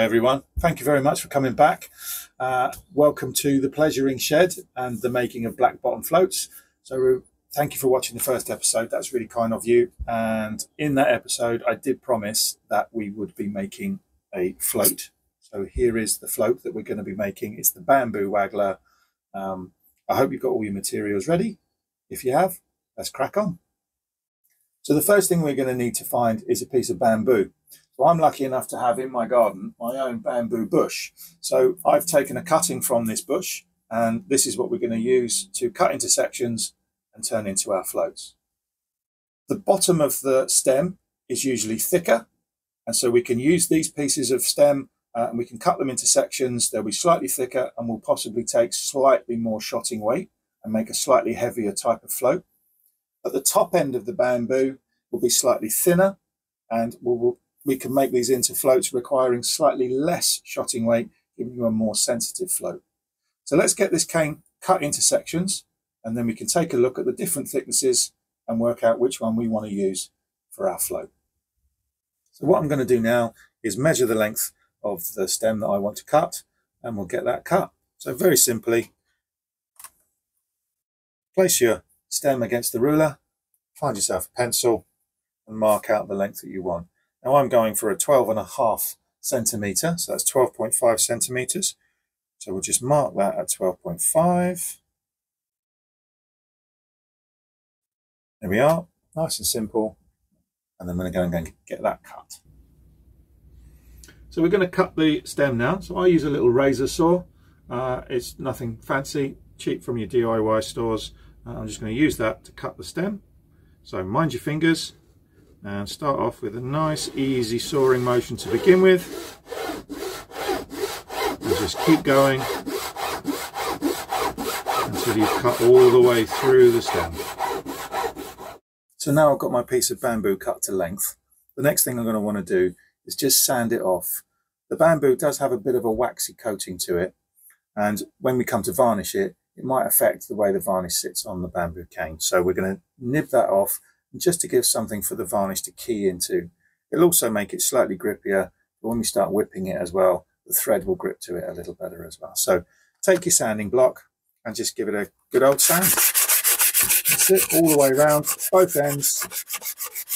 Hi everyone, thank you very much for coming back. Welcome to the Pleasuring Shed and the making of Black Bottom Floats. So thank you for watching the first episode, that's really kind of you. And in that episode I did promise that we would be making a float. So here is the float that we're going to be making. It's the Bamboo Waggler. I hope you've got all your materials ready. If you have, let's crack on. So the first thing we're going to need to find is a piece of bamboo. So I'm lucky enough to have in my garden my own bamboo bush. So I've taken a cutting from this bush, and this is what we're going to use to cut into sections and turn into our floats. The bottom of the stem is usually thicker, and so we can use these pieces of stem and we can cut them into sections. They'll be slightly thicker and will possibly take slightly more shotting weight and make a slightly heavier type of float. At the top end of the bamboo will be slightly thinner, and we can make these into floats requiring slightly less shotting weight, giving you a more sensitive float. So let's get this cane cut into sections, and then we can take a look at the different thicknesses and work out which one we want to use for our float. So what I'm going to do now is measure the length of the stem that I want to cut, and we'll get that cut. So very simply, place your stem against the ruler, find yourself a pencil, and mark out the length that you want. Now I'm going for a 12.5 centimetre, so that's 12.5 centimetres. So we'll just mark that at 12.5. There we are, nice and simple. And then we're going to go and get that cut. So we're going to cut the stem now. So I use a little razor saw. It's nothing fancy, cheap from your DIY stores. I'm just going to use that to cut the stem. So mind your fingers. And start off with a nice easy sawing motion to begin with. We'll just keep going until you've cut all the way through the stem. So now I've got my piece of bamboo cut to length. The next thing I'm going to want to do is just sand it off. The bamboo does have a bit of a waxy coating to it, and when we come to varnish it, it might affect the way the varnish sits on the bamboo cane. So we're going to nib that off, just to give something for the varnish to key into. It'll also make it slightly grippier, but when we start whipping it as well, the thread will grip to it a little better as well. So take your sanding block and just give it a good old sand. That's it, all the way around, both ends,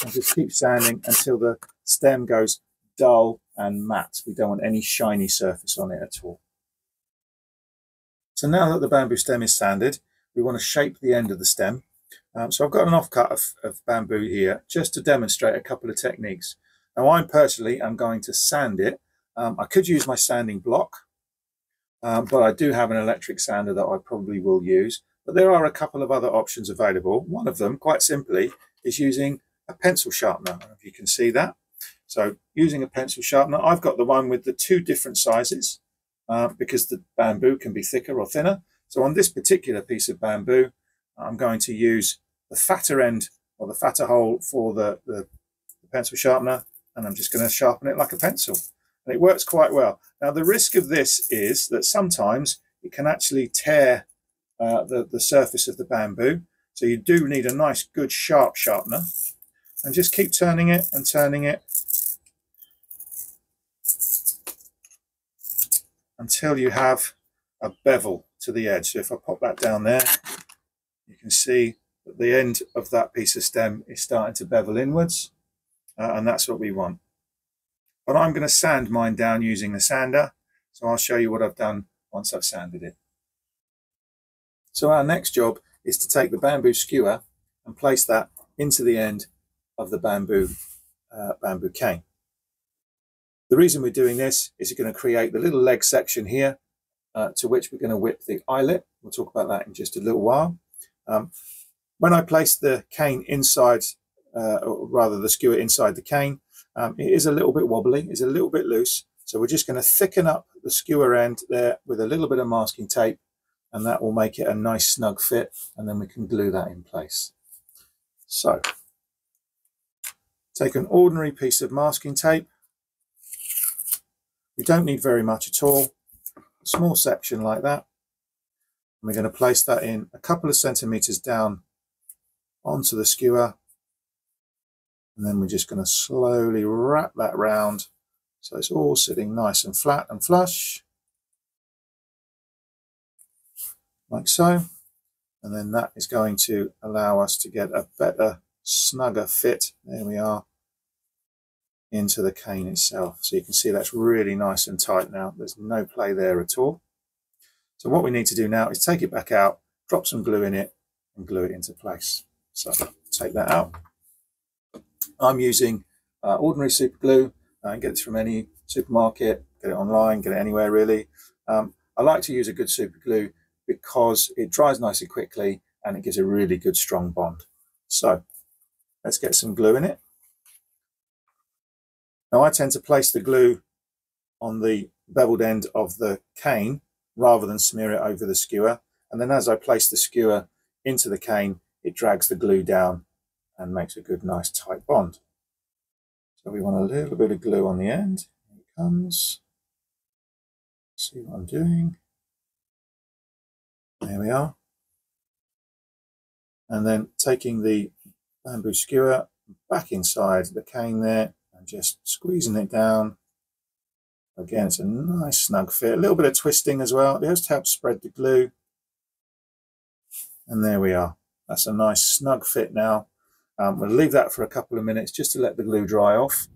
and just keep sanding until the stem goes dull and matte. We don't want any shiny surface on it at all. So now that the bamboo stem is sanded, we want to shape the end of the stem. So I've got an offcut of bamboo here just to demonstrate a couple of techniques. Now I personally am going to sand it. I could use my sanding block, but I do have an electric sander that I probably will use. But there are a couple of other options available. One of them, quite simply, is using a pencil sharpener. If you can see that. So using a pencil sharpener, I've got the one with the two different sizes because the bamboo can be thicker or thinner. So on this particular piece of bamboo, I'm going to use the fatter end or the fatter hole for the pencil sharpener, and I'm just going to sharpen it like a pencil, and it works quite well. Now the risk of this is that sometimes it can actually tear the surface of the bamboo, so you do need a nice good sharp sharpener, and just keep turning it and turning it until you have a bevel to the edge. So if I pop that down there, you can see that the end of that piece of stem is starting to bevel inwards, and that's what we want. But I'm going to sand mine down using the sander, so I'll show you what I've done once I've sanded it. So our next job is to take the bamboo skewer and place that into the end of the bamboo cane. The reason we're doing this is you're going to create the little leg section here to which we're going to whip the eyelet. We'll talk about that in just a little while. When I place the cane inside, or rather the skewer inside the cane, it is a little bit wobbly, it's a little bit loose. So we're just going to thicken up the skewer end there with a little bit of masking tape, and that will make it a nice snug fit, and then we can glue that in place. So take an ordinary piece of masking tape. We don't need very much at all, a small section like that. We're going to place that in a couple of centimetres down onto the skewer, and then we're just going to slowly wrap that round So it's all sitting nice and flat and flush, like so. And then that is going to allow us to get a better, snugger fit, there we are, into the cane itself. So you can see that's really nice and tight now. There's no play there at all. So what we need to do now is take it back out, drop some glue in it, and glue it into place. So take that out. I'm using ordinary super glue. I can get this from any supermarket, get it online, get it anywhere really. I like to use a good super glue because it dries nicely quickly and it gives a really good strong bond. So let's get some glue in it. Now I tend to place the glue on the beveled end of the cane rather than smear it over the skewer. And then as I place the skewer into the cane, it drags the glue down and makes a good, nice tight bond. So we want a little bit of glue on the end. Here it comes. See what I'm doing. There we are. And then taking the bamboo skewer back inside the cane there and just squeezing it down. Again, it's a nice snug fit. A little bit of twisting as well. It just helps spread the glue. And there we are. That's a nice snug fit now. We'll leave that for a couple of minutes just to let the glue dry off.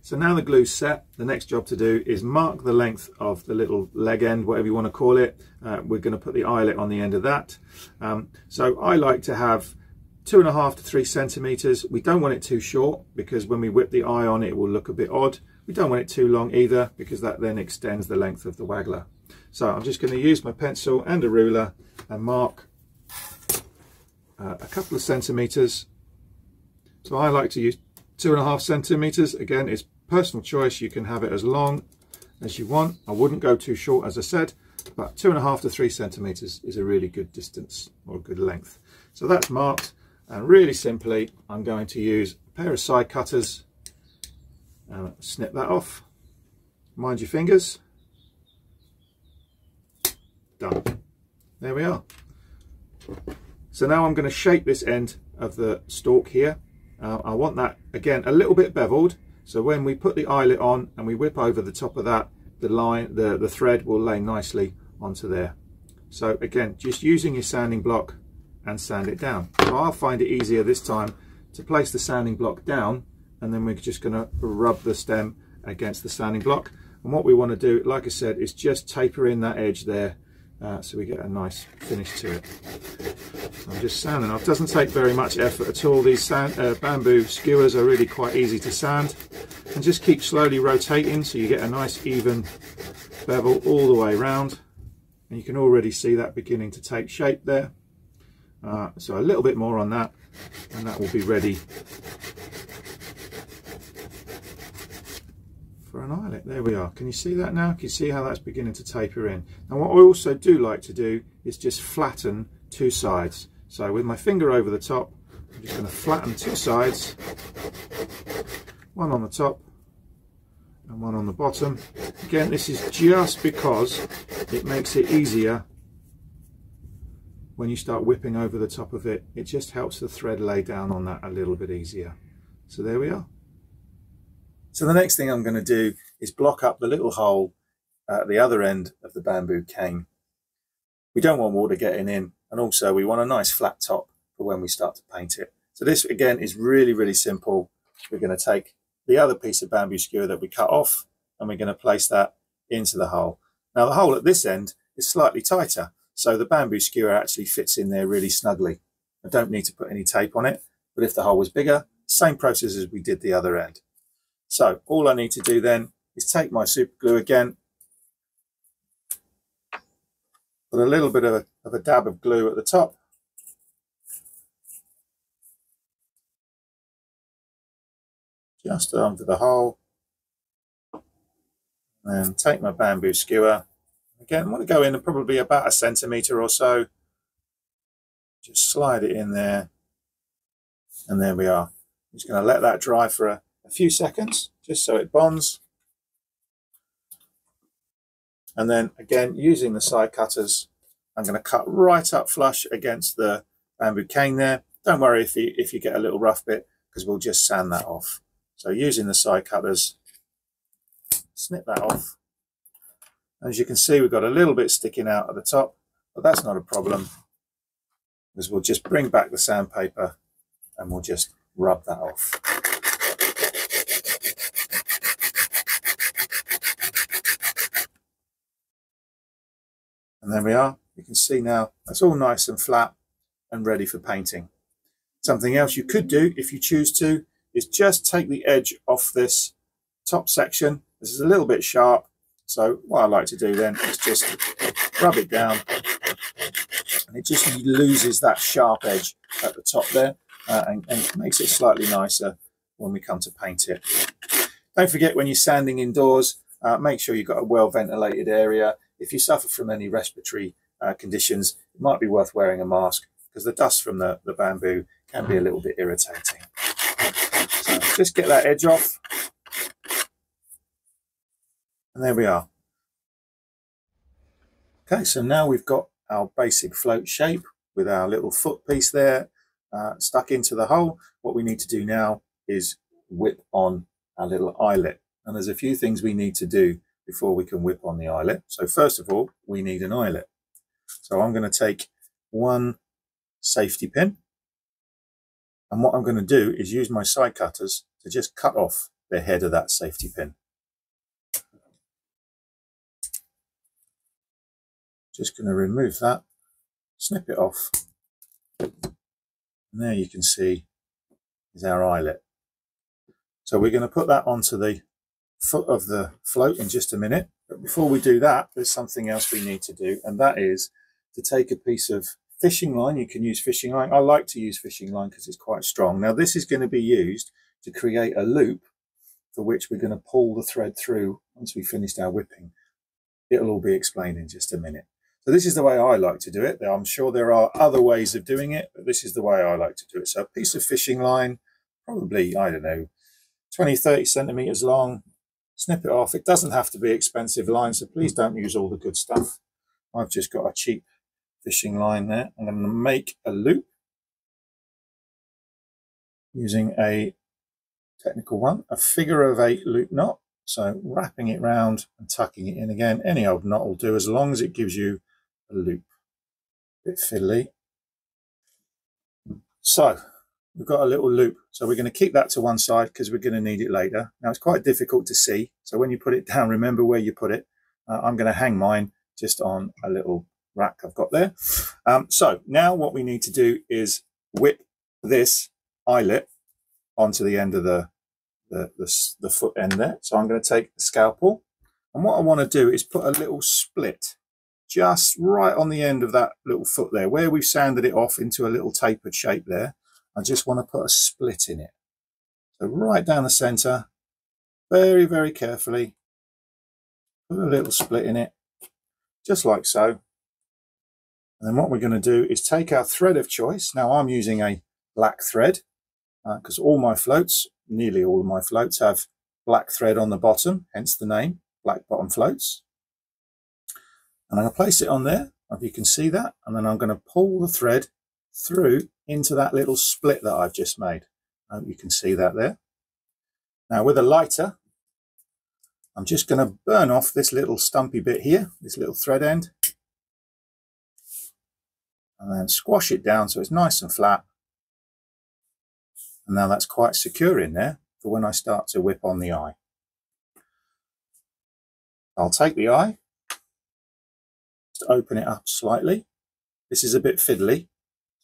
So now the glue's set, the next job to do is mark the length of the little leg end, whatever you want to call it. We're going to put the eyelet on the end of that. So I like to have 2.5 to 3 centimetres. We don't want it too short because when we whip the eye on, it will look a bit odd. We don't want it too long either because that then extends the length of the waggler. So I'm just going to use my pencil and a ruler and mark a couple of centimetres. So I like to use 2.5 centimetres. Again, it's personal choice. You can have it as long as you want. I wouldn't go too short, as I said, but 2.5 to 3 centimetres is a really good distance or a good length. So that's marked, and really simply, I'm going to use a pair of side cutters and snip that off. Mind your fingers. Done. There we are. So now I'm going to shape this end of the stalk here. I want that, again, a little bit beveled. So when we put the eyelet on and we whip over the top of that, the line, the thread will lay nicely onto there. So again, just using your sanding block and sand it down. So I'll find it easier this time to place the sanding block down, and then we're just going to rub the stem against the sanding block. And what we want to do, like I said, is just taper in that edge there so we get a nice finish to it. I'm just sanding off. It doesn't take very much effort at all. These bamboo skewers are really quite easy to sand, and just keep slowly rotating so you get a nice even bevel all the way round. And you can already see that beginning to take shape there. So a little bit more on that, and that will be ready for an eyelet. There we are. Can you see that now? Can you see how that's beginning to taper in? And what I also do like to do is just flatten two sides. So with my finger over the top, I'm just going to flatten two sides, one on the top and one on the bottom. Again, this is just because it makes it easier when you start whipping over the top of it. It just helps the thread lay down on that a little bit easier. So there we are. So the next thing I'm going to do is block up the little hole at the other end of the bamboo cane. We don't want water getting in, and also we want a nice flat top for when we start to paint it. So this again is really, really simple. We're going to take the other piece of bamboo skewer that we cut off, and we're going to place that into the hole. Now the hole at this end is slightly tighter, so the bamboo skewer actually fits in there really snugly. I don't need to put any tape on it, but if the hole was bigger, same process as we did the other end. So all I need to do then is take my super glue again, put a little bit of a dab of glue at the top, just onto the hole, and then take my bamboo skewer. Again, I want to go in probably about 1 centimetre or so. Just slide it in there. And there we are. I'm just going to let that dry for a few seconds, just so it bonds. And then again, using the side cutters, I'm going to cut right up flush against the bamboo cane there. Don't worry if you get a little rough bit, because we'll just sand that off. So using the side cutters, snip that off. As you can see, we've got a little bit sticking out at the top, but that's not a problem, because we'll just bring back the sandpaper and we'll just rub that off. And there we are. You can see now that's all nice and flat and ready for painting. Something else you could do if you choose to is just take the edge off this top section. This is a little bit sharp, so what I like to do then is just rub it down, and it just loses that sharp edge at the top there and makes it slightly nicer when we come to paint it. Don't forget, when you're sanding indoors, make sure you've got a well ventilated area. If you suffer from any respiratory conditions, it might be worth wearing a mask, because the dust from the bamboo can be a little bit irritating. So just get that edge off. And there we are. Okay, so now we've got our basic float shape with our little foot piece there stuck into the hole. What we need to do now is whip on our little eyelet. And there's a few things we need to do before we can whip on the eyelet. So first of all, we need an eyelet. So I'm going to take one safety pin, and what I'm going to do is use my side cutters to just cut off the head of that safety pin. Just going to remove that, snip it off, and there you can see is our eyelet. So we're going to put that onto the foot of the float in just a minute, but before we do that, there's something else we need to do, and that is to take a piece of fishing line. You can use fishing line. I like to use fishing line because it's quite strong. Now this is going to be used to create a loop for which we're going to pull the thread through once we've finished our whipping. It'll all be explained in just a minute. So this is the way I like to do it. I'm sure there are other ways of doing it, but this is the way I like to do it. So a piece of fishing line, probably, I don't know, 20-30 centimeters long. Snip it off. It doesn't have to be expensive line, so please don't use all the good stuff. I've just got a cheap fishing line there. I'm going to make a loop using a technical one, a figure of eight loop knot. So wrapping it round and tucking it in again. Any old knot will do as long as it gives you a loop. A bit fiddly. So we've got a little loop, so we're going to keep that to one side because we're going to need it later. Now it's quite difficult to see, so when you put it down, remember where you put it. I'm going to hang mine just on a little rack I've got there. So now what we need to do is whip this eyelet onto the end of the foot end there. So I'm going to take the scalpel, and what I want to do is put a little split just right on the end of that little foot there, where we've sanded it off into a little tapered shape there. I just want to put a split in it. So right down the center, very, very carefully, put a little split in it, just like so. And then what we're going to do is take our thread of choice. Now I'm using a black thread because all my floats, nearly all of my floats, have black thread on the bottom, hence the name, Black Bottom Floats. And I'm going to place it on there, if you can see that, and then I'm going to pull the thread through into that little split that I've just made. I hope you can see that there. Now with a lighter, I'm just going to burn off this little stumpy bit here, this little thread end, and then squash it down so it's nice and flat. And now that's quite secure in there for when I start to whip on the eye. I'll take the eye, just open it up slightly. This is a bit fiddly,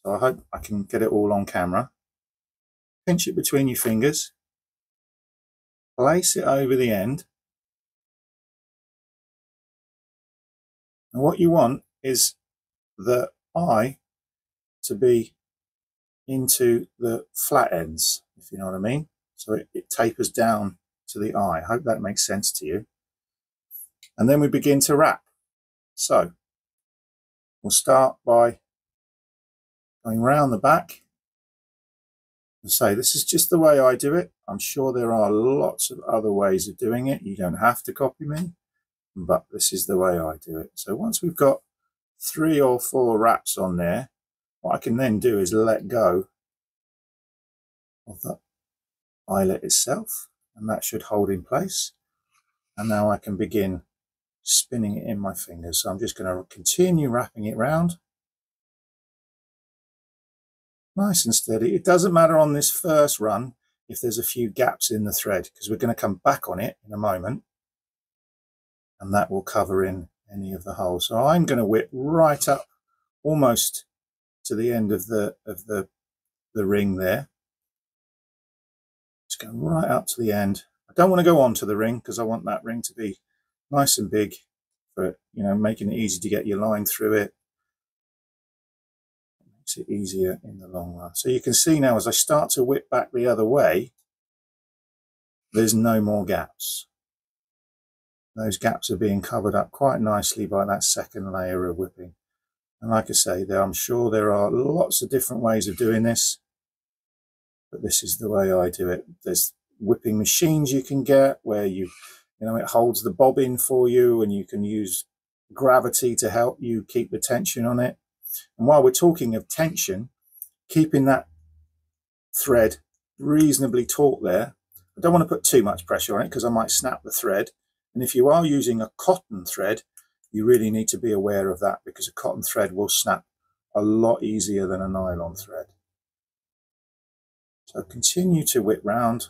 so I hope I can get it all on camera. Pinch it between your fingers. Place it over the end. And what you want is the eye to be into the flat ends, if you know what I mean. So it tapers down to the eye. I hope that makes sense to you. And then we begin to wrap. So we'll start by going round the back. And say, this is just the way I do it. I'm sure there are lots of other ways of doing it. You don't have to copy me, but this is the way I do it. So once we've got 3 or 4 wraps on there, what I can then do is let go of the eyelet itself, and that should hold in place. and now I can begin spinning it in my fingers. So I'm just going to continue wrapping it round. Nice and steady. It doesn't matter on this first run if there's a few gaps in the thread, because we're going to come back on it in a moment, and that will cover in any of the holes. So I'm going to whip right up almost to the end of the ring there. Just go right up to the end. I don't want to go onto the ring because I want that ring to be nice and big, but you know, making it easy to get your line through it. It makes it easier in the long run. So you can see now as I start to whip back the other way, there's no more gaps. Those gaps are being covered up quite nicely by that second layer of whipping. And like I say, I'm sure there are lots of different ways of doing this, but this is the way I do it. There's whipping machines you can get where you know, it holds the bobbin for you and you can use gravity to help you keep the tension on it. And while we're talking of tension, keeping that thread reasonably taut there, I don't want to put too much pressure on it because I might snap the thread. And if you are using a cotton thread, you really need to be aware of that, because a cotton thread will snap a lot easier than a nylon thread. So continue to whip round.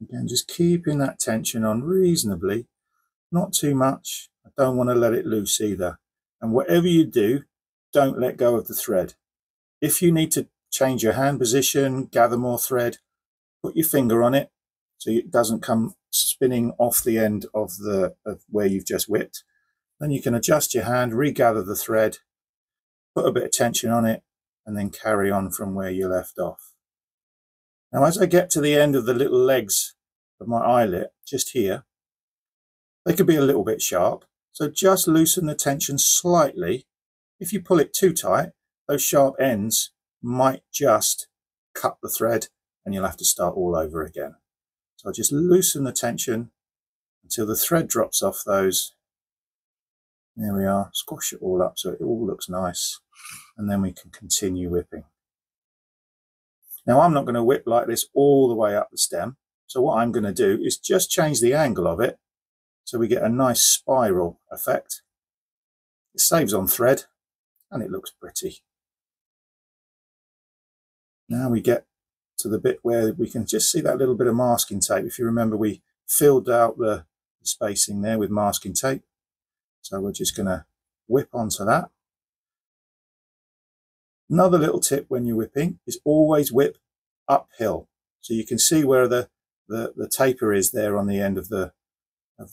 Again, just keeping that tension on reasonably, not too much. I don't want to let it loose either. And whatever you do, don't let go of the thread. If you need to change your hand position, gather more thread, put your finger on it, so it doesn't come spinning off the end of where you've just whipped. Then you can adjust your hand, regather the thread, put a bit of tension on it, and then carry on from where you left off. Now, as I get to the end of the little legs of my eyelet, just here, they could be a little bit sharp. So just loosen the tension slightly. If you pull it too tight, those sharp ends might just cut the thread and you'll have to start all over again. So I'll just loosen the tension until the thread drops off those. There we are. Squash it all up so it all looks nice. And then we can continue whipping. Now, I'm not going to whip like this all the way up the stem. So what I'm going to do is just change the angle of it so we get a nice spiral effect. It saves on thread and it looks pretty. Now we get to the bit where we can just see that little bit of masking tape. If you remember, we filled out the spacing there with masking tape. So we're just going to whip onto that. Another little tip when you're whipping is always whip uphill. So you can see where the taper is there on the end of the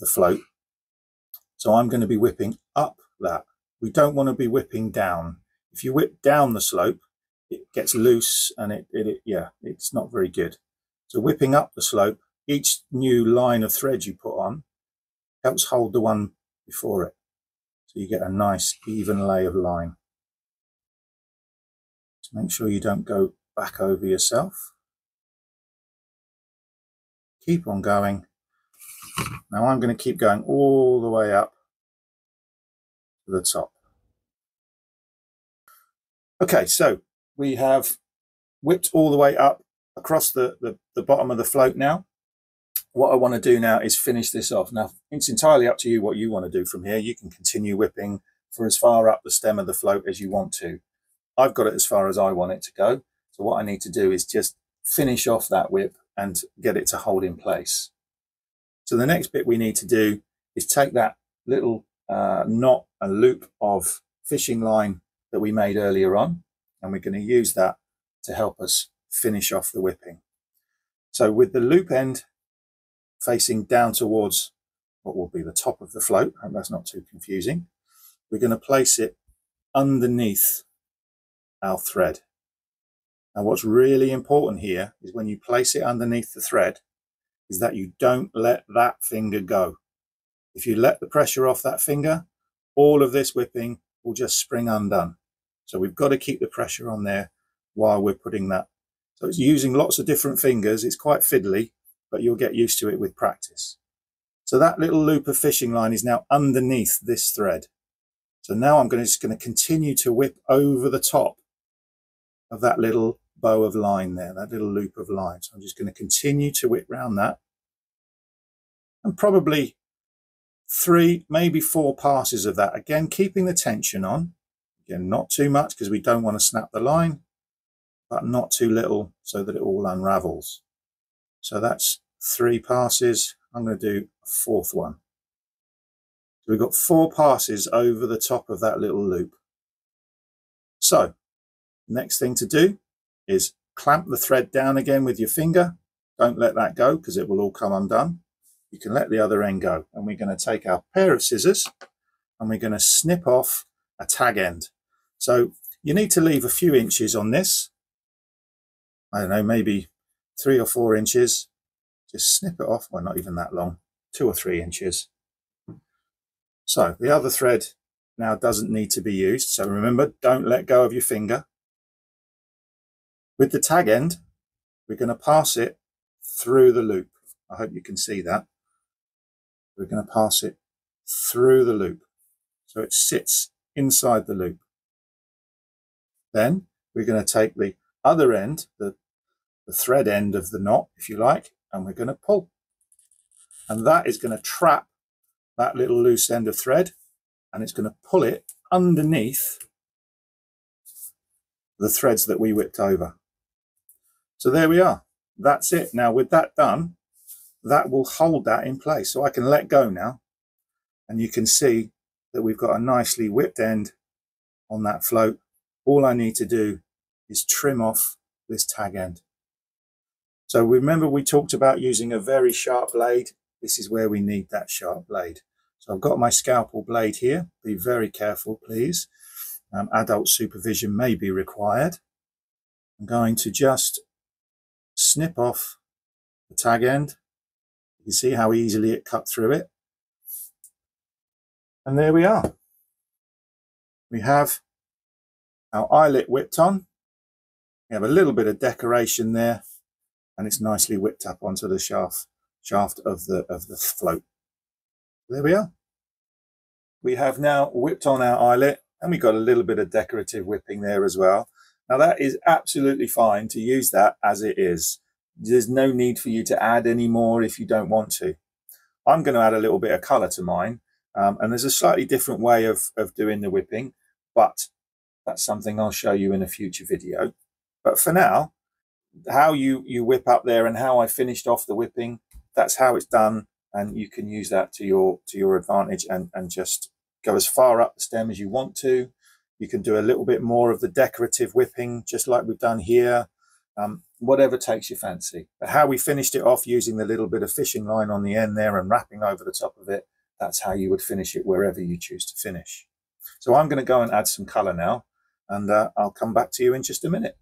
float. So I'm going to be whipping up that. We don't want to be whipping down. If you whip down the slope, it gets loose and it's not very good. So whipping up the slope, each new line of thread you put on helps hold the one before it. So you get a nice even lay of line. So make sure you don't go back over yourself. Keep on going. Now I'm going to keep going all the way up to the top. Okay, so we have whipped all the way up across the bottom of the float now. What I want to do now is finish this off. Now, it's entirely up to you what you want to do from here. You can continue whipping for as far up the stem of the float as you want to. I've got it as far as I want it to go. So what I need to do is just finish off that whip and get it to hold in place. So the next bit we need to do is take that little knot and loop of fishing line that we made earlier on, and we're going to use that to help us finish off the whipping. So with the loop end facing down towards what will be the top of the float, I hope that's not too confusing, we're going to place it underneath our thread. Now, what's really important here is when you place it underneath the thread is that you don't let that finger go. If you let the pressure off that finger, all of this whipping will just spring undone. So we've got to keep the pressure on there while we're putting that. So it's using lots of different fingers. It's quite fiddly, but you'll get used to it with practice. So that little loop of fishing line is now underneath this thread. So now I'm just going to continue to whip over the top of that little bow of line there, that little loop of line. So I'm just going to continue to whip round that. And probably 3, maybe 4 passes of that. Again, keeping the tension on. Again, not too much because we don't want to snap the line, but not too little so that it all unravels. So that's 3 passes. I'm going to do a 4th one. So we've got 4 passes over the top of that little loop. So next thing to do is clamp the thread down again with your finger. Don't let that go because it will all come undone. You can let the other end go, and we're going to take our pair of scissors and we're going to snip off a tag end. So you need to leave a few inches on this. I don't know, maybe 3 or 4 inches. Just snip it off. Well, not even that long, 2 or 3 inches. So the other thread now doesn't need to be used. So remember, don't let go of your finger. With the tag end, we're going to pass it through the loop. I hope you can see that. We're going to pass it through the loop. So it sits inside the loop. Then we're going to take the other end, the thread end of the knot, if you like, and we're going to pull. And that is going to trap that little loose end of thread, and it's going to pull it underneath the threads that we whipped over. So there we are. That's it. Now with that done, that will hold that in place. So I can let go now, and you can see that we've got a nicely whipped end on that float. All I need to do is trim off this tag end. So remember, we talked about using a very sharp blade. This is where we need that sharp blade. So I've got my scalpel blade here. Be very careful, please. Adult supervision may be required. I'm going to just snip off the tag end. You can see how easily it cut through it. And there we are. We have our eyelet whipped on. We have a little bit of decoration there, and it's nicely whipped up onto the shaft of the float. There we are. We have now whipped on our eyelet, and we got a little bit of decorative whipping there as well. Now that is absolutely fine to use that as it is. There's no need for you to add any more if you don't want to. I'm going to add a little bit of colour to mine, and there's a slightly different way of doing the whipping, but that's something I'll show you in a future video. But for now, how you whip up there and how I finished off the whipping, that's how it's done, and you can use that to your advantage and just go as far up the stem as you want to. You can do a little bit more of the decorative whipping, just like we've done here, whatever takes your fancy. But how we finished it off using the little bit of fishing line on the end there and wrapping over the top of it, that's how you would finish it wherever you choose to finish. So I'm going to go and add some colour now, and I'll come back to you in just a minute.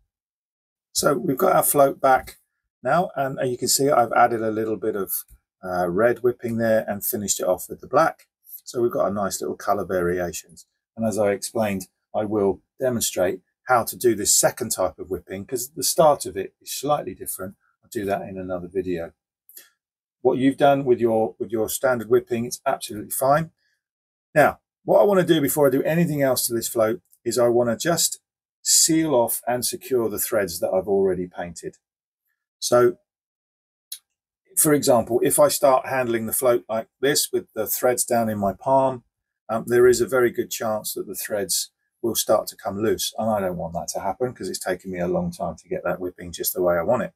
So we've got our float back now, and you can see I've added a little bit of red whipping there and finished it off with the black. So we've got a nice little colour variations. And as I explained, I will demonstrate how to do this second type of whipping, because the start of it is slightly different. I'll do that in another video. What you've done with your standard whipping, it's absolutely fine. Now, what I want to do before I do anything else to this float is I want to just seal off and secure the threads that I've already painted. So for example, if I start handling the float like this with the threads down in my palm, there is a very good chance that the threads will start to come loose, and I don't want that to happen because it's taken me a long time to get that whipping just the way I want it.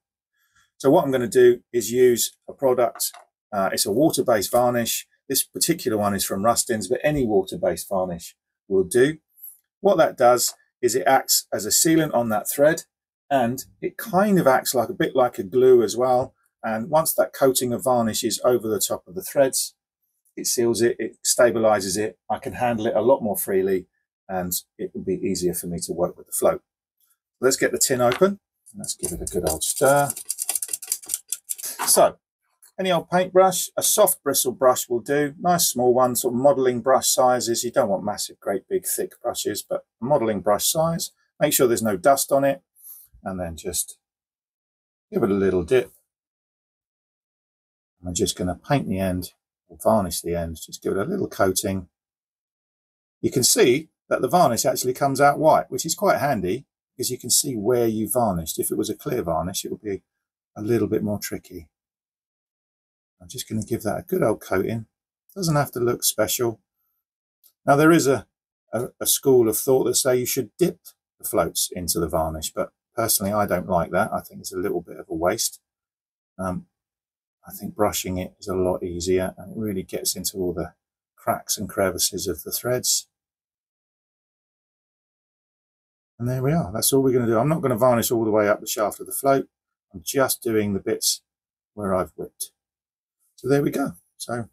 So what I'm going to do is use a product. It's a water-based varnish. This particular one is from Rustins, but any water-based varnish will do. What that does is it acts as a sealant on that thread, and it kind of acts like a bit like a glue as well. And once that coating of varnish is over the top of the threads, it seals it, it stabilizes it. I can handle it a lot more freely, and it will be easier for me to work with the float. Let's get the tin open, and let's give it a good old stir. So any old paintbrush, a soft bristle brush will do. Nice small one, sort of modelling brush sizes. You don't want massive, great big thick brushes, but modelling brush size. Make sure there's no dust on it, and then just give it a little dip. I'm just going to paint the end or varnish the end, just give it a little coating. You can see that the varnish actually comes out white, which is quite handy. because you can see where you varnished. If it was a clear varnish, it would be a little bit more tricky. I'm just going to give that a good old coating. Doesn't have to look special. Now there is a school of thought that say you should dip the floats into the varnish, but personally I don't like that. I think it's a little bit of a waste. I think brushing it is a lot easier, and it really gets into all the cracks and crevices of the threads. And there we are. That's all we're going to do. I'm not going to varnish all the way up the shaft of the float. I'm just doing the bits where I've whipped. So there we go. So you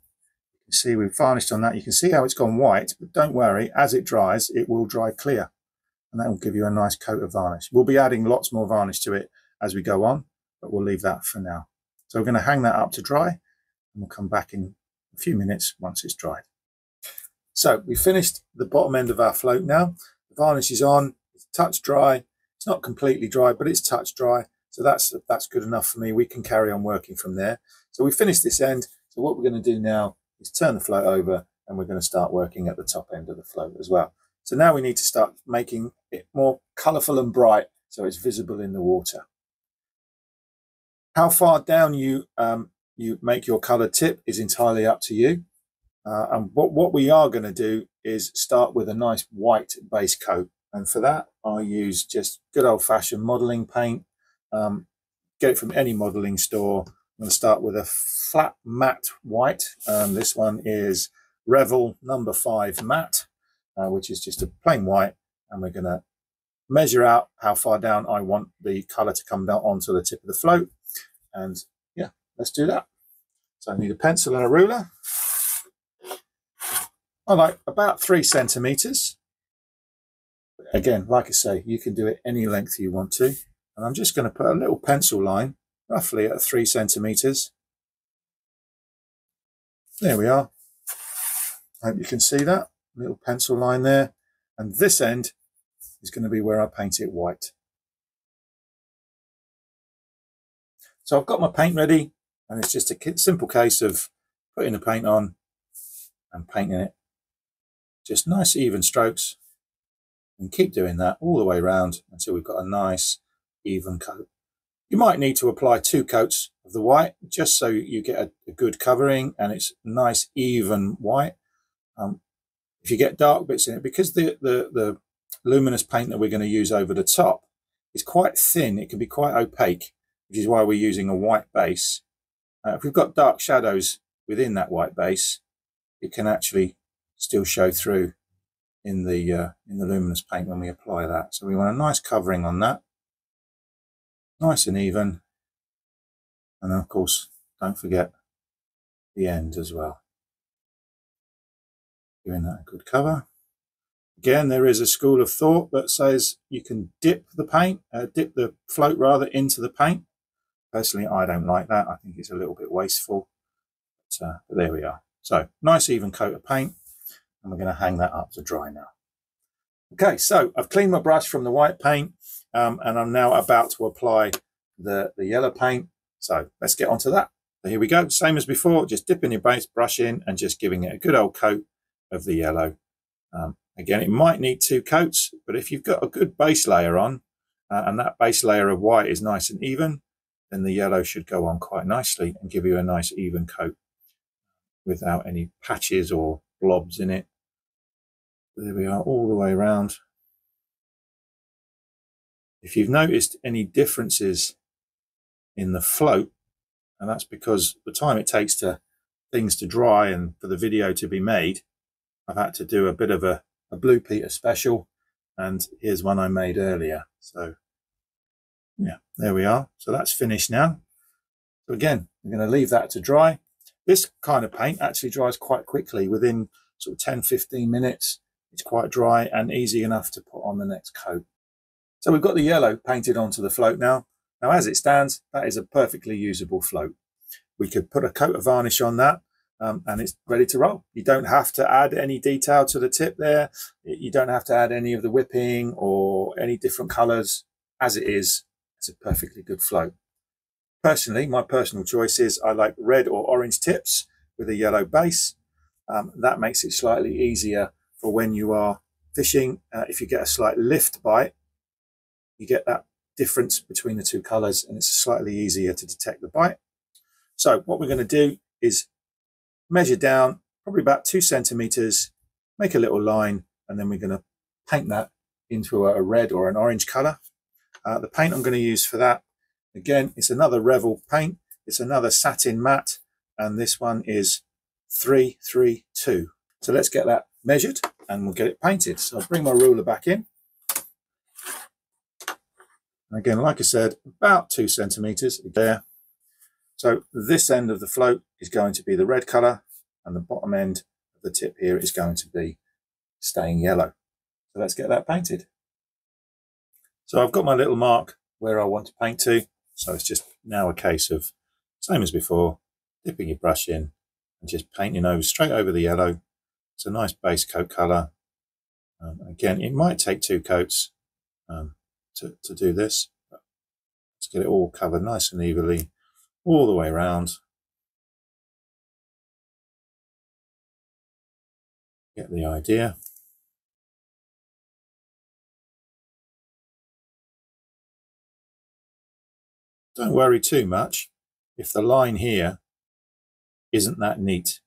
can see we've varnished on that. You can see how it's gone white, but don't worry, as it dries, it will dry clear. And that will give you a nice coat of varnish. We'll be adding lots more varnish to it as we go on, but we'll leave that for now. So we're going to hang that up to dry, and we'll come back in a few minutes once it's dried. So we finished the bottom end of our float now. The varnish is on, it's touch dry. It's not completely dry, but it's touch dry. So that's good enough for me. We can carry on working from there. So we finished this end. So what we're going to do now is turn the float over, and we're going to start working at the top end of the float as well. So now we need to start making it more colourful and bright so it's visible in the water. How far down you you make your colour tip is entirely up to you. And what we are going to do is start with a nice white base coat. And for that, I use just good old-fashioned modelling paint. Get it from any modelling store. I'm going to start with a flat matte white. This one is Revell No. 5 matte, which is just a plain white. And we're going to measure out how far down I want the colour to come down onto the tip of the float. And yeah, let's do that. So I need a pencil and a ruler. I like about 3 centimetres. Again, like I say, you can do it any length you want to. And I'm just going to put a little pencil line roughly at 3 centimetres. There we are. I hope you can see that little pencil line there. And this end is going to be where I paint it white. So I've got my paint ready, and it's just a simple case of putting the paint on and painting it. Just nice even strokes, and keep doing that all the way around until we've got a nice even coat. You might need to apply 2 coats of the white just so you get a good covering and it's nice even white. If you get dark bits in it, because the luminous paint that we're going to use over the top is quite thin, it can be quite opaque, which is why we're using a white base. If we've got dark shadows within that white base, it can actually still show through in the luminous paint when we apply that. So we want a nice covering on that, nice and even. And then of course, don't forget the end as well. Giving that a good cover. Again, there is a school of thought that says you can dip the paint, dip the float rather into the paint. Personally, I don't like that. I think it's a little bit wasteful. But there we are. So nice even coat of paint, and we're going to hang that up to dry now. Okay, so I've cleaned my brush from the white paint, and I'm now about to apply the yellow paint. So let's get onto that. So here we go. Same as before, just dipping your base brush in and just giving it a good old coat of the yellow. Again, it might need 2 coats, but if you've got a good base layer on, and that base layer of white is nice and even, then the yellow should go on quite nicely and give you a nice even coat without any patches or blobs in it. There we are, all the way around. If you've noticed any differences in the float, and that's because the time it takes to things to dry and for the video to be made, I've had to do a bit of a Blue Peter special, and here's one I made earlier. So yeah, there we are. So that's finished now. So again, we're going to leave that to dry. This kind of paint actually dries quite quickly. Within sort of 10-15 minutes, it's quite dry and easy enough to put on the next coat. So we've got the yellow painted onto the float now. Now as it stands, that is a perfectly usable float. We could put a coat of varnish on that, and it's ready to roll. You don't have to add any detail to the tip there. You don't have to add any of the whipping or any different colors. As it is, it's a perfectly good float. Personally, my personal choice is I like red or orange tips with a yellow base. That makes it slightly easier for when you are fishing. If you get a slight lift bite, you get that difference between the two colors, and it's slightly easier to detect the bite. So what we're going to do is measure down probably about 2 centimeters, make a little line, and then we're going to paint that into a red or an orange color. The paint I'm going to use for that, again, it's another Revell paint. It's another satin matte, and this one is 332. So let's get that measured and we'll get it painted. So I'll bring my ruler back in. And again, like I said, about 2 centimeters there. So this end of the float is going to be the red color, and the bottom end of the tip here is going to be staying yellow. So let's get that painted. So I've got my little mark where I want to paint to. So it's just now a case of, same as before, dipping your brush in and just painting over straight over the yellow. It's a nice base coat color. Again, it might take 2 coats to do this. But let's get it all covered nice and evenly all the way around. Get the idea. Don't worry too much if the line here isn't that neat.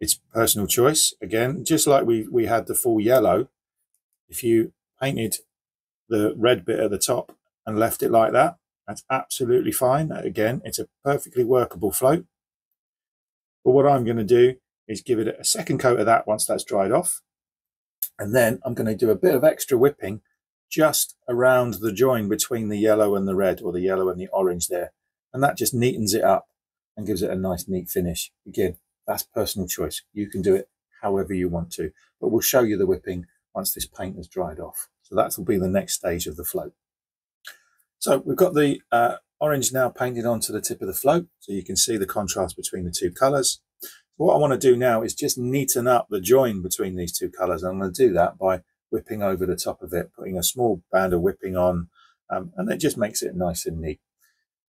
It's personal choice. Again, just like we had the full yellow, if you painted the red bit at the top and left it like that, that's absolutely fine. Again, it's a perfectly workable float. But what I'm going to do is give it a second coat of that once that's dried off. And then I'm going to do a bit of extra whipping just around the join between the yellow and the red, or the yellow and the orange there. And that just neatens it up and gives it a nice neat finish. Again, that's personal choice. You can do it however you want to, but we'll show you the whipping once this paint has dried off. So that will be the next stage of the float. So we've got the orange now painted onto the tip of the float, so you can see the contrast between the two colors. What I want to do now is just neaten up the join between these two colors. I'm going to do that by whipping over the top of it, putting a small band of whipping on, and it just makes it nice and neat.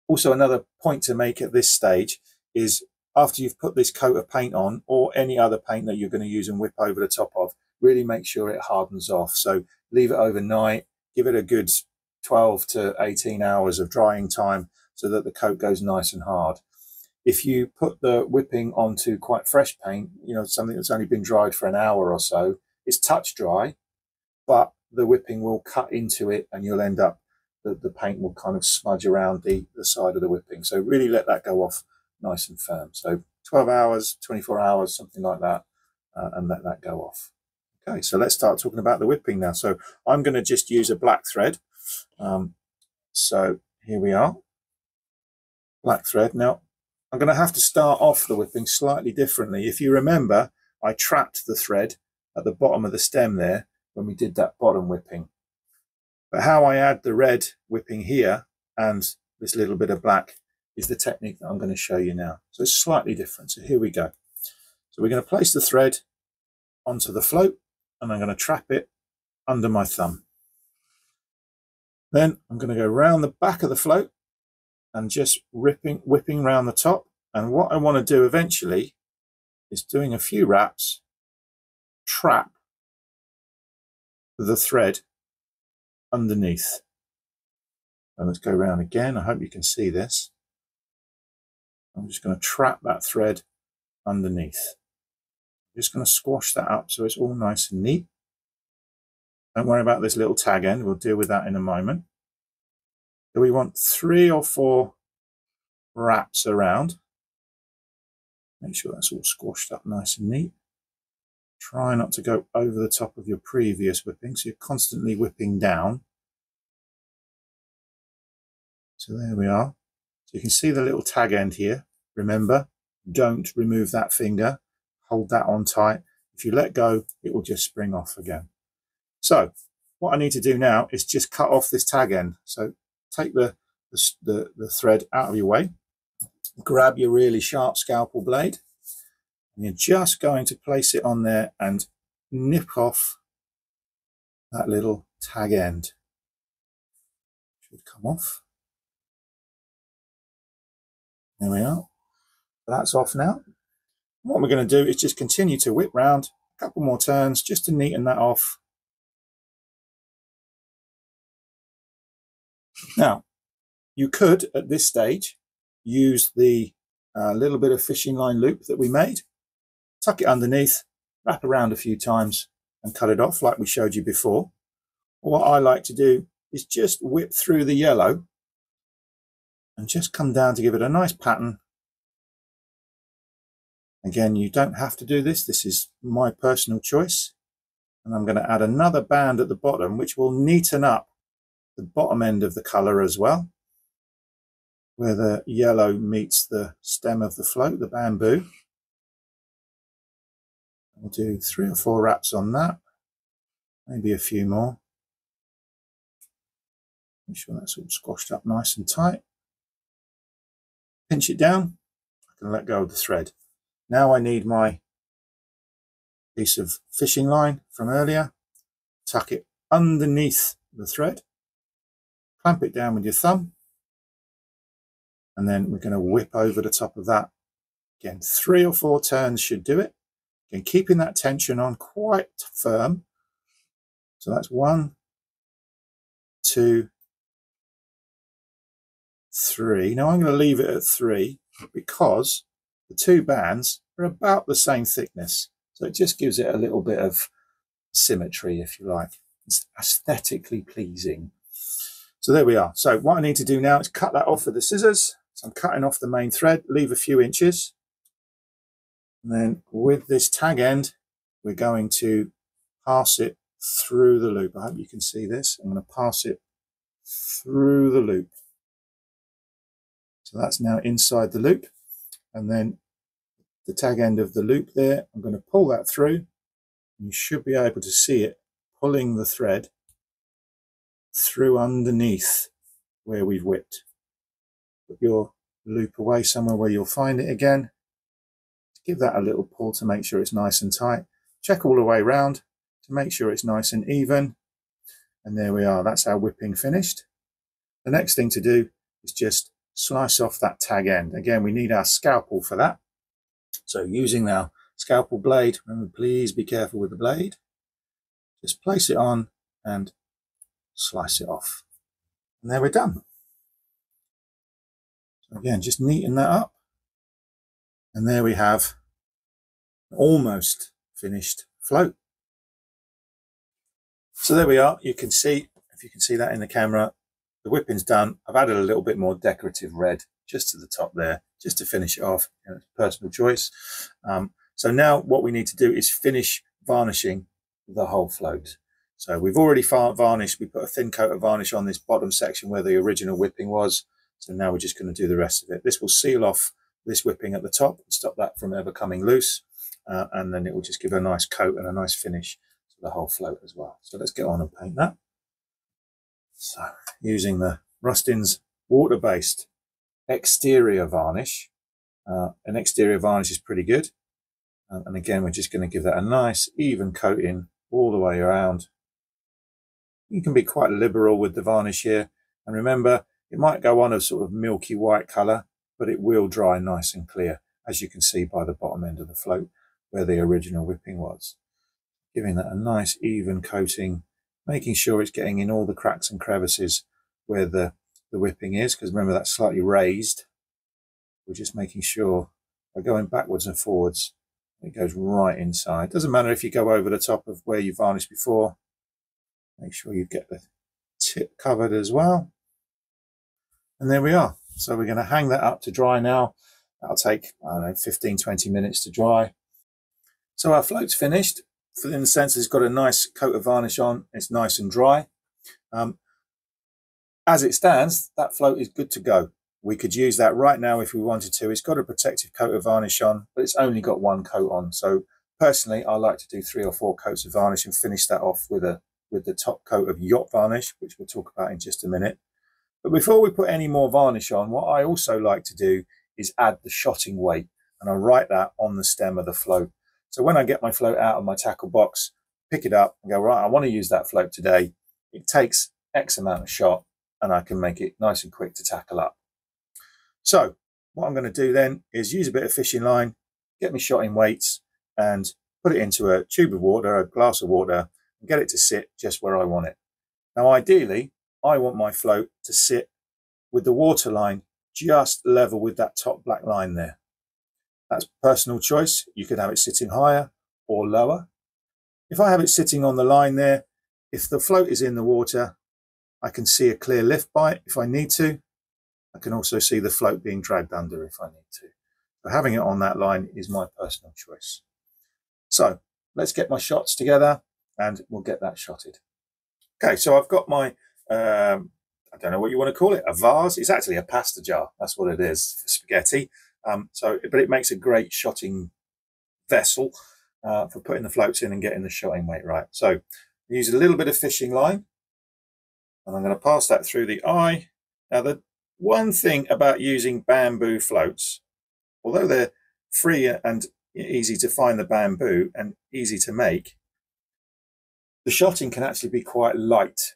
Also, another point to make at this stage is after you've put this coat of paint on, or any other paint that you're going to use and whip over the top of, really make sure it hardens off. So leave it overnight, give it a good 12 to 18 hours of drying time so that the coat goes nice and hard. If you put the whipping onto quite fresh paint, you know, something that's only been dried for an hour or so, it's touch dry, but the whipping will cut into it and you'll end up, the paint will kind of smudge around the side of the whipping. So really let that go off nice and firm. So 12 hours, 24 hours, something like that, and let that go off. Okay, so let's start talking about the whipping now. So I'm going to just use a black thread. So here we are, black thread. Now I'm going to have to start off the whipping slightly differently. If you remember, I trapped the thread at the bottom of the stem there when we did that bottom whipping. But how I add the red whipping here and this little bit of black is the technique that I'm going to show you now. So it's slightly different. So here we go. So we're going to place the thread onto the float, and I'm going to trap it under my thumb. Then I'm going to go round the back of the float and just whipping round the top. And what I want to do eventually is, doing a few wraps, trap the thread underneath. And let's go round again. I hope you can see this. I'm just going to trap that thread underneath. I'm just going to squash that up so it's all nice and neat. Don't worry about this little tag end. We'll deal with that in a moment. So we want 3 or 4 wraps around. Make sure that's all squashed up nice and neat. Try not to go over the top of your previous whipping, so you're constantly whipping down. So there we are. So you can see the little tag end here. Remember, don't remove that finger. Hold that on tight. If you let go, it will just spring off again. So what I need to do now is just cut off this tag end. So take the thread out of your way. Grab your really sharp scalpel blade. And you're just going to place it on there and nip off that little tag end. Should come off. There we are. That's off now. What we're going to do is just continue to whip round a couple more turns just to neaten that off. Now, you could at this stage use the little bit of fishing line loop that we made, tuck it underneath, wrap around a few times and cut it off like we showed you before. What I like to do is just whip through the yellow and just come down to give it a nice pattern. Again, you don't have to do this. This is my personal choice. And I'm going to add another band at the bottom, which will neaten up the bottom end of the color as well, where the yellow meets the stem of the float, the bamboo. We'll do 3 or 4 wraps on that, maybe a few more. Make sure that's all squashed up nice and tight. Pinch it down. I can let go of the thread. Now I need my piece of fishing line from earlier. Tuck it underneath the thread. Clamp it down with your thumb. And then we're going to whip over the top of that. Again, 3 or 4 turns should do it. Again, keeping that tension on quite firm. So that's 1, 2, 3. Now I'm going to leave it at 3 because the 2 bands are about the same thickness. So it just gives it a little bit of symmetry, if you like. It's aesthetically pleasing. So there we are. So what I need to do now is cut that off with the scissors. So I'm cutting off the main thread, leave a few inches. And then with this tag end, we're going to pass it through the loop. I hope you can see this. I'm going to pass it through the loop. So that's now inside the loop. And then the tag end of the loop there, I'm going to pull that through. You should be able to see it pulling the thread through underneath where we've whipped. Put your loop away somewhere where you'll find it again. Give that a little pull to make sure it's nice and tight. Check all the way round to make sure it's nice and even. And there we are. That's our whipping finished. The next thing to do is just slice off that tag end. Again, we need our scalpel for that. So using our scalpel blade, remember, please be careful with the blade. Just place it on and slice it off. And there we're done. So again, just neaten that up. And there we have an almost finished float. So there we are. You can see, if you can see that in the camera, the whipping's done. I've added a little bit more decorative red just to the top there, just to finish it off. You know, it's a personal choice. So now what we need to do is finish varnishing the whole float. So we've already varnished. We put a thin coat of varnish on this bottom section where the original whipping was. So now we're just going to do the rest of it. This will seal off this whipping at the top and stop that from ever coming loose. And then it will just give a nice coat and a nice finish to the whole float as well. So let's get on and paint that. So using the Rustins water-based exterior varnish. An exterior varnish is pretty good. And again, we're just going to give that a nice even coating all the way around. You can be quite liberal with the varnish here. And remember, it might go on a sort of milky white colour, but it will dry nice and clear, as you can see by the bottom end of the float where the original whipping was. Giving that a nice even coating, making sure it's getting in all the cracks and crevices where the whipping is, because remember that's slightly raised. We're just making sure by going backwards and forwards, it goes right inside. Doesn't matter if you go over the top of where you varnished before. Make sure you get the tip covered as well. And there we are. So we're going to hang that up to dry now. That'll take, I don't know, 15, 20 minutes to dry. So our float's finished. In the sense it's got a nice coat of varnish on. It's nice and dry. As it stands, that float is good to go. We could use that right now if we wanted to. It's got a protective coat of varnish on, but it's only got 1 coat on. So personally, I like to do 3 or 4 coats of varnish and finish that off with the top coat of yacht varnish, which we'll talk about in just a minute. But before we put any more varnish on, what I also like to do is add the shotting weight, and I write that on the stem of the float. So when I get my float out of my tackle box, pick it up and go, right, I want to use that float today. It takes X amount of shot and I can make it nice and quick to tackle up. So what I'm going to do then is use a bit of fishing line, get my shotting weights and put it into a tube of water, a glass of water, and get it to sit just where I want it. Now, ideally, I want my float to sit with the water line just level with that top black line there. That's personal choice. You could have it sitting higher or lower. If I have it sitting on the line there, if the float is in the water, I can see a clear lift by it if I need to. I can also see the float being dragged under if I need to. But having it on that line is my personal choice. So let's get my shots together and we'll get that shotted. Okay, so I've got my, I don't know what you want to call it, a vase. It's actually a pasta jar. That's what it is for spaghetti. But it makes a great shotting vessel for putting the floats in and getting the shotting weight right. So use a little bit of fishing line and I'm going to pass that through the eye. Now the one thing about using bamboo floats, although they're free and easy to find the bamboo and easy to make, the shotting can actually be quite light.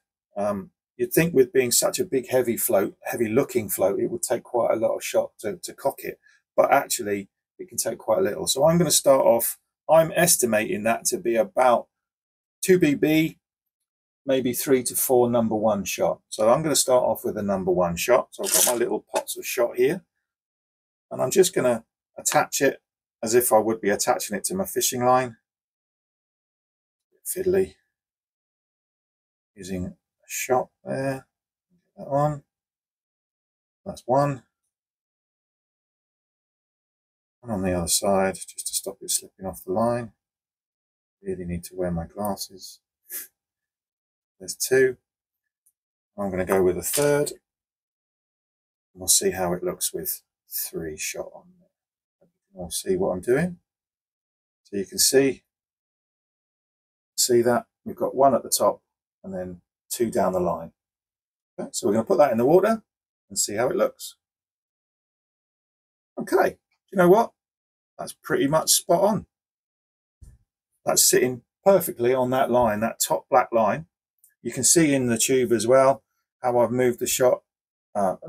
You'd think with being such a big, heavy float, heavy looking float, it would take quite a lot of shot to cock it, but actually it can take quite a little. So I'm going to start off, I'm estimating that to be about 2 BB, maybe 3 to 4 number one shot. So I'm going to start off with a number one shot. So I've got my little pots of shot here and I'm just going to attach it as if I would be attaching it to my fishing line. A bit fiddly. Using a shot there, get that on. That's one. And on the other side, just to stop it slipping off the line. Really need to wear my glasses. There's two. I'm going to go with a third. We'll see how it looks with 3 shot on there. We'll see what I'm doing. So you can see that we've got one at the top and then 2 down the line. Okay, so we're going to put that in the water and see how it looks. Okay, you know what? That's pretty much spot on. That's sitting perfectly on that line, that top black line. You can see in the tube as well how I've moved the shot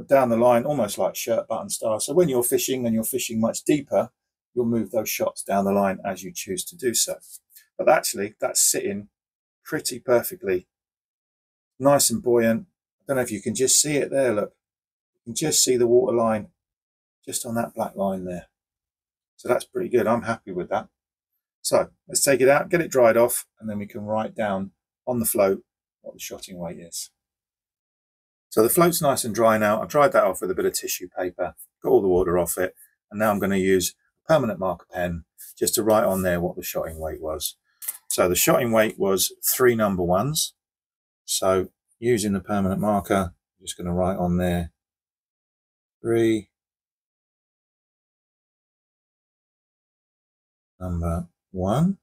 down the line, almost like shirt button style. So when you're fishing and you're fishing much deeper, you'll move those shots down the line as you choose to do so. But actually, that's sitting pretty perfectly. Nice and buoyant. I don't know if you can just see it there, look. You can just see the water line just on that black line there. So that's pretty good. I'm happy with that. So let's take it out, get it dried off, and then we can write down on the float what the shotting weight is. So the float's nice and dry now. I've dried that off with a bit of tissue paper, got all the water off it. And now I'm going to use a permanent marker pen just to write on there what the shotting weight was. So the shotting weight was 3 number ones. So using the permanent marker, I'm just going to write on there 3 number 1.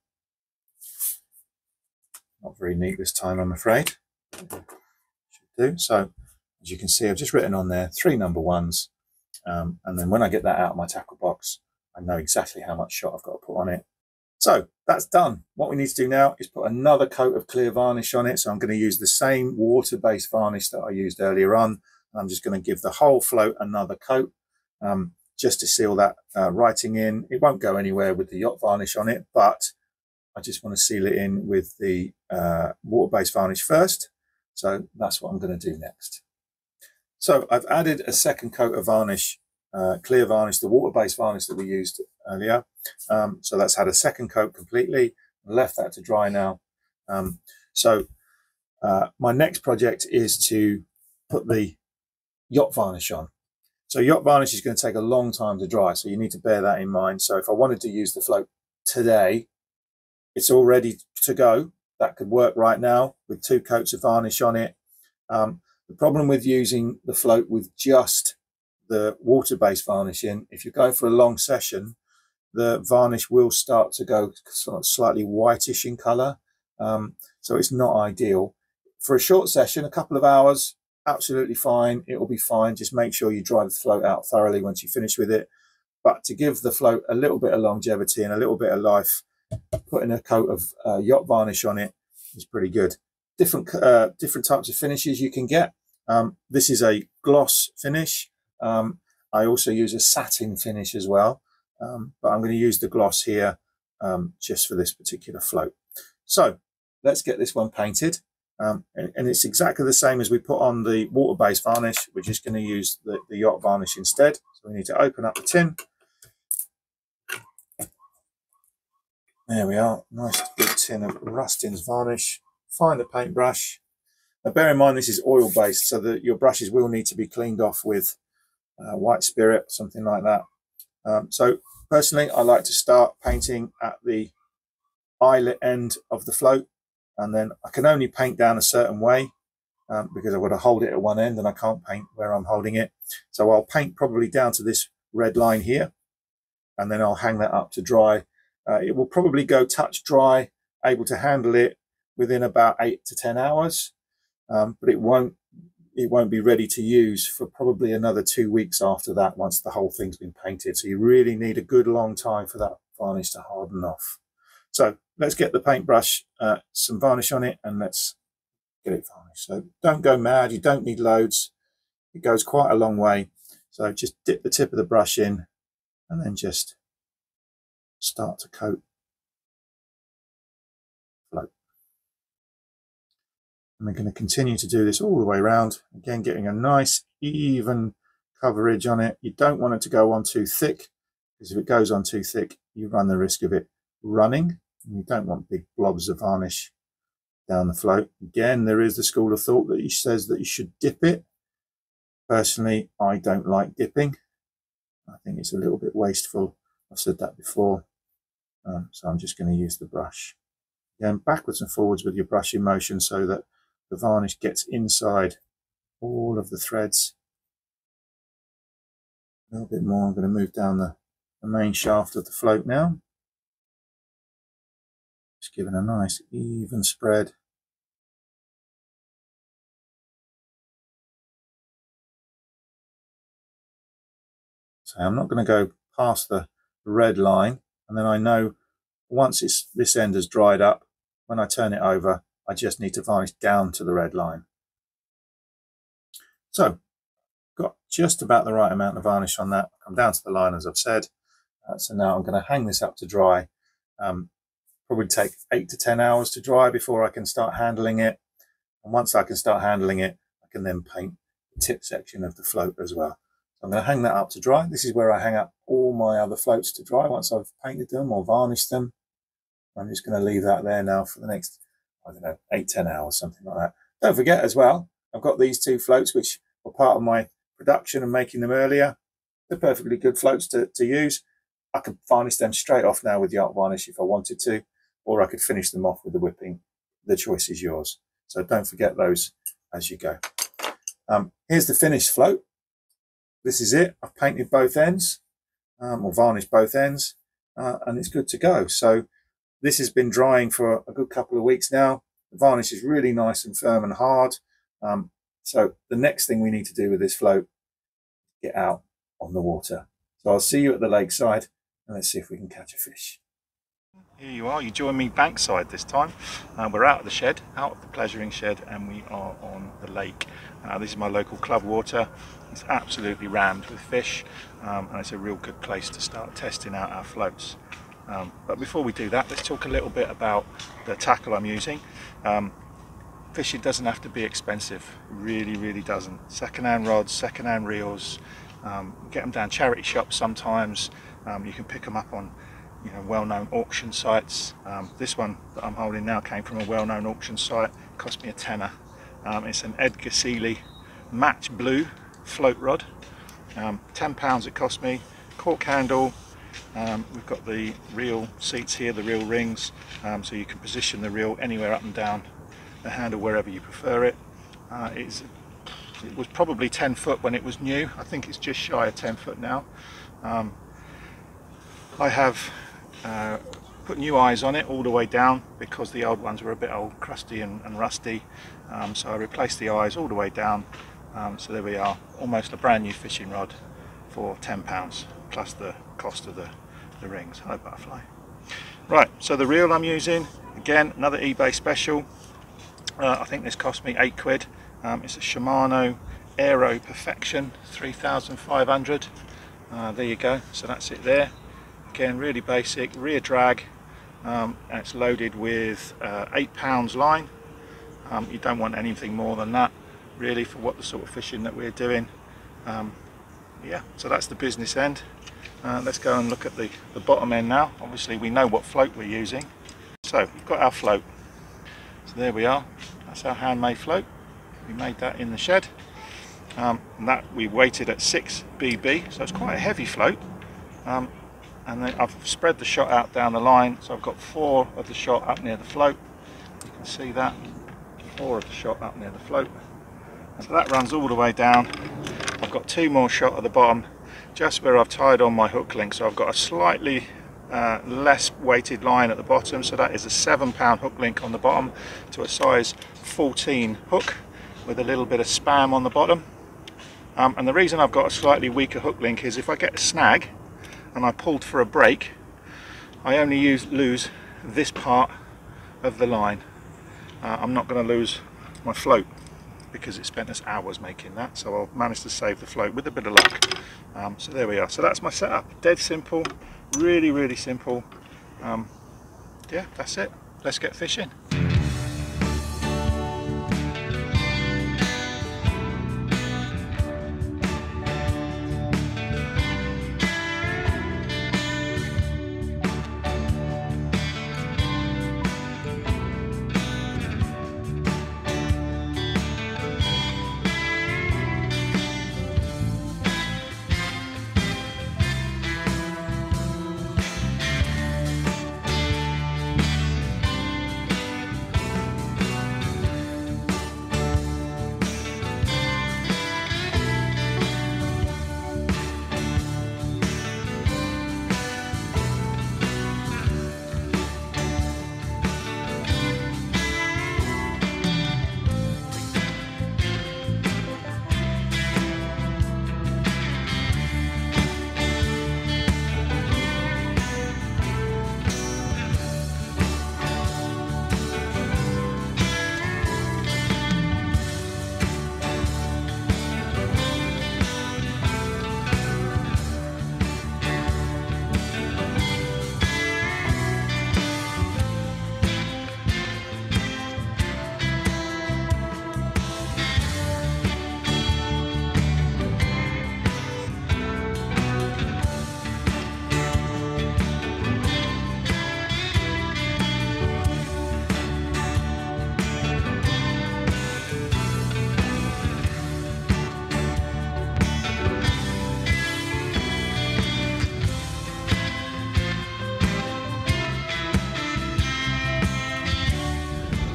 Not very neat this time, I'm afraid. Should do. So as you can see, I've just written on there 3 number ones. And then when I get that out of my tackle box, I know exactly how much shot I've got to put on it. So that's done. What we need to do now is put another coat of clear varnish on it. So I'm going to use the same water-based varnish that I used earlier on. And I'm just going to give the whole float another coat just to seal that writing in. It won't go anywhere with the yacht varnish on it, but I just want to seal it in with the water-based varnish first. So that's what I'm going to do next. So I've added a second coat of varnish, clear varnish, the water-based varnish that we used earlier. So that's had a second coat completely, left that to dry now. My next project is to put the yacht varnish on. So yacht varnish is going to take a long time to dry, so you need to bear that in mind. So if I wanted to use the float today, it's all ready to go. That could work right now with 2 coats of varnish on it. The problem with using the float with just the water-based varnish in, if you're going for a long session, the varnish will start to go sort of slightly whitish in color. So it's not ideal. For a short session, a couple of hours, absolutely fine. It will be fine. Just make sure you dry the float out thoroughly once you finish with it. But to give the float a little bit of longevity and a little bit of life, putting a coat of yacht varnish on it is pretty good. Different types of finishes you can get. This is a gloss finish. I also use a satin finish as well, but I'm going to use the gloss here just for this particular float. So let's get this one painted And it's exactly the same as we put on the water-based varnish. We're just going to use the yacht varnish instead. So we need to open up the tin. There we are, nice big tin of Rustins varnish. Find the paintbrush. Now bear in mind this is oil-based, so that your brushes will need to be cleaned off with white spirit, something like that. So personally, I like to start painting at the eyelet end of the float. And then I can only paint down a certain way because I've got to hold it at one end and I can't paint where I'm holding it. So I'll paint probably down to this red line here, and then I'll hang that up to dry. It will probably go touch dry, able to handle it within about 8 to 10 hours, but it won't be ready to use for probably another 2 weeks after that once the whole thing's been painted. So you really need a good long time for that varnish to harden off. So let's get the paintbrush, some varnish on it, and let's get it varnished. So don't go mad. You don't need loads. It goes quite a long way. So just dip the tip of the brush in and then just start to coat float. And we're going to continue to do this all the way around. Again, getting a nice even coverage on it. You don't want it to go on too thick, because if it goes on too thick, you run the risk of it running. You don't want big blobs of varnish down the float. Again, there is the school of thought that says that you should dip it. Personally, I don't like dipping. I think it's a little bit wasteful. I've said that before. So I'm just going to use the brush. Again, backwards and forwards with your brush in motion so that the varnish gets inside all of the threads. A little bit more. I'm going to move down the main shaft of the float now. Just giving a nice even spread. So I'm not going to go past the red line, and then I know once this end has dried up, when I turn it over, I just need to varnish down to the red line. So got just about the right amount of varnish on that. Come down to the line, as I've said. So now I'm going to hang this up to dry. Probably take 8 to 10 hours to dry before I can start handling it. And once I can start handling it, I can then paint the tip section of the float as well. So I'm going to hang that up to dry. This is where I hang up all my other floats to dry once I've painted them or varnished them. I'm just going to leave that there now for the next, I don't know, 8, 10 hours, something like that. Don't forget as well, I've got these two floats which were part of my production and making them earlier. They're perfectly good floats to use. I could varnish them straight off now with the art varnish if I wanted to, or I could finish them off with the whipping. The choice is yours. So don't forget those as you go. Here's the finished float. This is it. I've painted both ends, or varnished both ends, and it's good to go. So this has been drying for a good couple of weeks now. The varnish is really nice and firm and hard. So the next thing we need to do with this float, get out on the water. So I'll see you at the lakeside, and let's see if we can catch a fish. Here you are, you join me bankside this time. We're out of the shed, out of the pleasuring shed, and we are on the lake. This is my local club water. It's absolutely rammed with fish, and it's a real good place to start testing out our floats. But before we do that, let's talk a little bit about the tackle I'm using. Fishing doesn't have to be expensive, really, really doesn't. Second-hand rods, second-hand reels, get them down charity shops sometimes. You can pick them up on well-known auction sites. This one that I'm holding now came from a well-known auction site. It cost me a tenner. It's an Edgar Seeley match blue float rod. £10 it cost me. Cork handle. We've got the reel seats here, the reel rings, so you can position the reel anywhere up and down the handle, wherever you prefer it. It was probably 10 foot when it was new. I think it's just shy of 10 foot now. I have put new eyes on it all the way down because the old ones were a bit old, crusty and rusty. So I replaced the eyes all the way down. So there we are, almost a brand new fishing rod for £10 plus the cost of the rings. Hi butterfly. Right, so the reel I'm using, again, another eBay special. I think this cost me £8. It's a Shimano Aero Perfection 3500. There you go, so that's it there. Again, really basic, rear drag, and it's loaded with 8 pounds line, You don't want anything more than that really for what the sort of fishing that we're doing. Yeah, so that's the business end. Let's go and look at the bottom end now. Obviously we know what float we're using. So we've got our float. So there we are. That's our handmade float. We made that in the shed. And that we weighted at 6 BB, so it's quite a heavy float. And then I've spread the shot out down the line, so I've got 4 of the shot up near the float. You can see that, 4 of the shot up near the float. And so that runs all the way down. I've got 2 more shot at the bottom, just where I've tied on my hook link. So I've got a slightly less weighted line at the bottom. So that is a 7-pound hook link on the bottom to a size 14 hook with a little bit of spam on the bottom. And the reason I've got a slightly weaker hook link is if I get a snag and I pulled for a break, I only lose this part of the line. I'm not going to lose my float because it spent us hours making that, so I'll manage to save the float with a bit of luck. So there we are. So that's my setup. Dead simple, really, really simple. Yeah, that's it. Let's get fishing.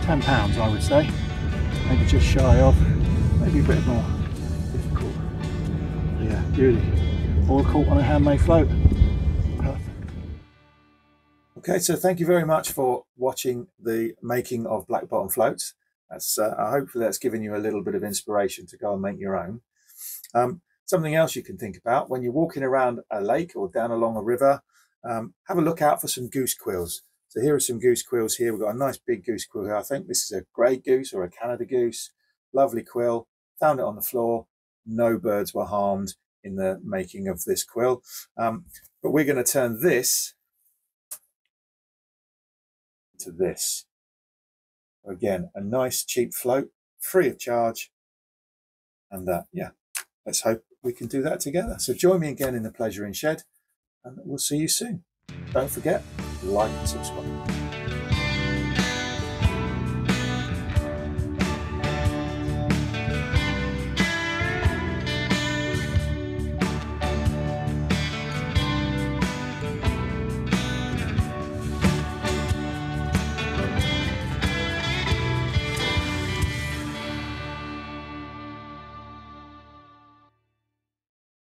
£10, I would say, maybe just shy of, maybe a bit more difficult. Yeah, really, all caught on a handmade float. Perfect. Okay, so thank you very much for watching the making of Black Bottom Floats. That's hopefully that's given you a little bit of inspiration to go and make your own. Something else you can think about when you're walking around a lake or down along a river, have a look out for some goose quills. So here are some goose quills here. We've got a nice big goose quill here. I think this is a grey goose or a Canada goose. Lovely quill. Found it on the floor. No birds were harmed in the making of this quill. But we're going to turn this to this. Again, a nice cheap float, free of charge. And that, yeah, let's hope we can do that together. So join me again in the Pleasure in Shed, and we'll see you soon. Don't forget, like and subscribe.